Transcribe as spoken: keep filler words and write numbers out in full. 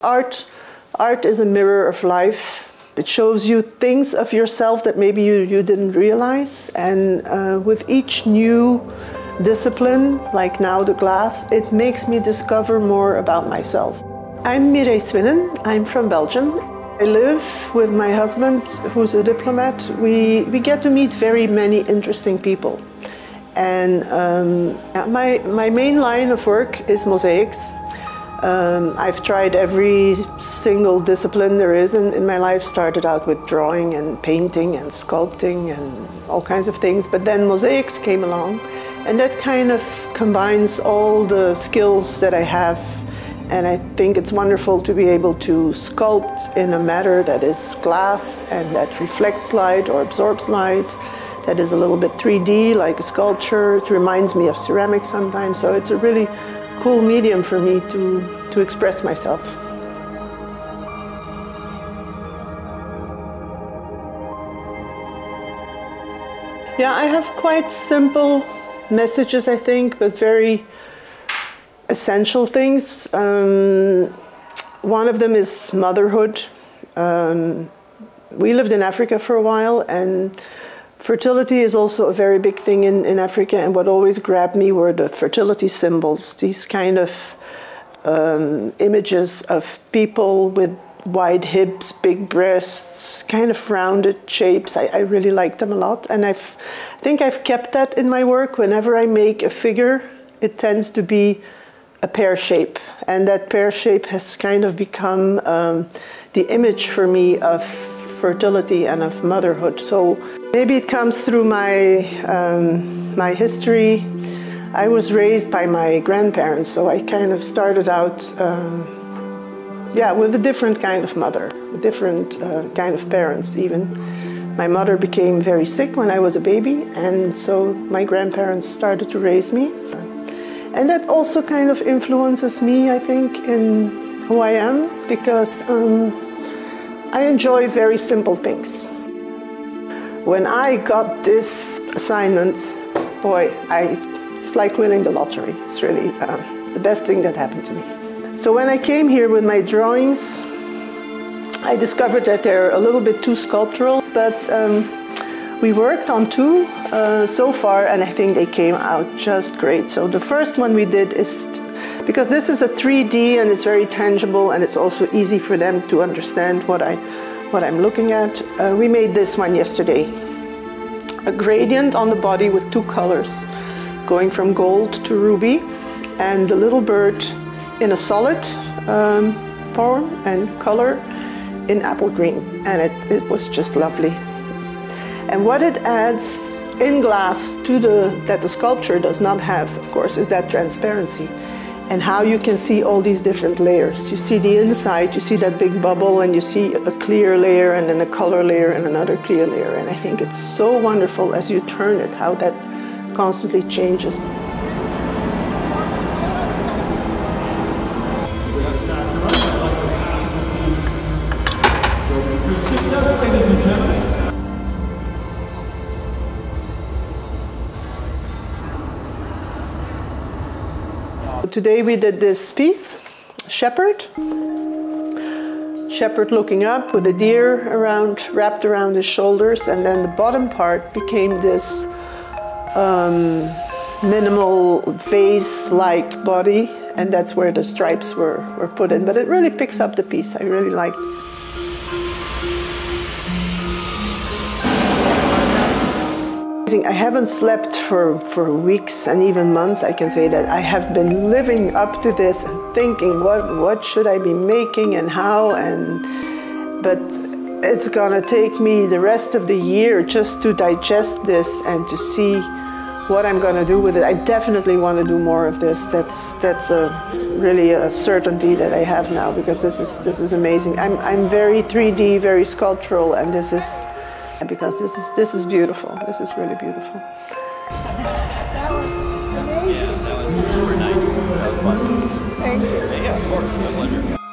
Art, art is a mirror of life. It shows you things of yourself that maybe you, you didn't realize. And uh, with each new discipline, like now the glass, it makes me discover more about myself. I'm Mireille Swinnen, I'm from Belgium. I live with my husband, who's a diplomat. We, we get to meet very many interesting people. And um, my, my main line of work is mosaics. Um, I've tried every single discipline there is in, in my life, started out with drawing and painting and sculpting and all kinds of things, but then mosaics came along, and that kind of combines all the skills that I have, and I think it's wonderful to be able to sculpt in a matter that is glass and that reflects light or absorbs light, that is a little bit three D like a sculpture. It reminds me of ceramics sometimes, so it's a really cool medium for me to, to express myself. Yeah, I have quite simple messages, I think, but very essential things. Um, one of them is motherhood. Um, we lived in Africa for a while, and fertility is also a very big thing in, in Africa, and what always grabbed me were the fertility symbols, these kind of um, images of people with wide hips, big breasts, kind of rounded shapes. I, I really liked them a lot, and I've, I think I've kept that in my work. Whenever I make a figure, it tends to be a pear shape, and that pear shape has kind of become um, the image for me of fertility and of motherhood. So maybe it comes through my, um, my history. I was raised by my grandparents, so I kind of started out um, yeah, with a different kind of mother, a different uh, kind of parents even. My mother became very sick when I was a baby, and so my grandparents started to raise me. And that also kind of influences me, I think, in who I am, because um, I enjoy very simple things. When I got this assignment, boy, I, it's like winning the lottery. It's really uh, the best thing that happened to me. So when I came here with my drawings, I discovered that they're a little bit too sculptural, but um, we worked on two uh, so far, and I think they came out just great. So the first one we did is, because this is a three D and it's very tangible, and it's also easy for them to understand what I what I'm looking at. Uh, we made this one yesterday. A gradient on the body with two colors, going from gold to ruby, and the little bird in a solid um, form and color in apple green. And it, it was just lovely. And what it adds in glass to the, that the sculpture does not have, of course, is that transparency. And how you can see all these different layers. You see the inside, you see that big bubble, and you see a clear layer, and then a color layer, and another clear layer. And I think it's so wonderful as you turn it, how that constantly changes. Success, ladies and gentlemen. Today we did this piece, Shepherd. Shepherd looking up with a deer around, wrapped around his shoulders, and then the bottom part became this um, minimal vase-like body, and that's where the stripes were, were put in. But it really picks up the piece, I really like it. I haven't slept for, for weeks and even months, I can say that. I have been living up to this, thinking what, what should I be making and how, and but it's gonna take me the rest of the year just to digest this and to see what I'm gonna do with it. I definitely want to do more of this. That's, that's a, really a certainty that I have now, because this is, this is amazing. I'm, I'm very three D, very sculptural, and this is Because this is this is beautiful. This is really beautiful. That was amazing. Yeah, that was super nice. That was fun. Thank you. Yeah, of course. My pleasure.